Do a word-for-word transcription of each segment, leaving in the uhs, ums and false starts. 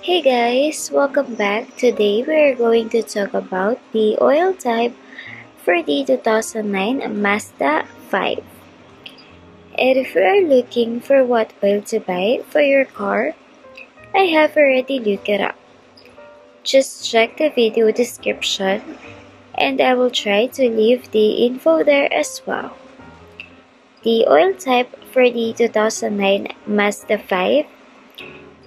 Hey guys, welcome back. Today we are going to talk about the oil type for the two thousand nine Mazda five. And if you are looking for what oil to buy for your car, I have already looked it up. Just check the video description and I will try to leave the info there as well. The oil type for the two thousand nine Mazda five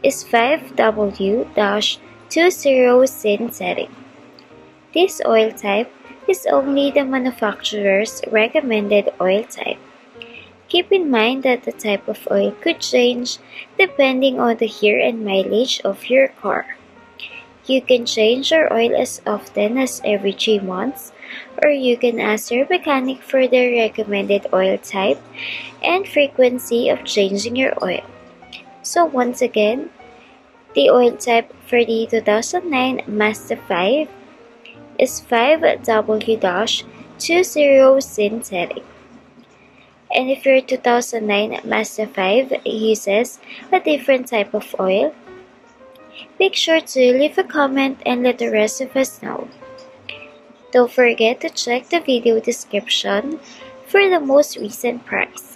is five W twenty synthetic. This oil type is only the manufacturer's recommended oil type. Keep in mind that the type of oil could change depending on the year and mileage of your car. You can change your oil as often as every three months, or you can ask your mechanic for their recommended oil type and frequency of changing your oil. So once again, the oil type for the two thousand nine Mazda five is five W twenty synthetic. And if your two thousand nine Mazda five uses a different type of oil, make sure to leave a comment and let the rest of us know. Don't forget to check the video description for the most recent price.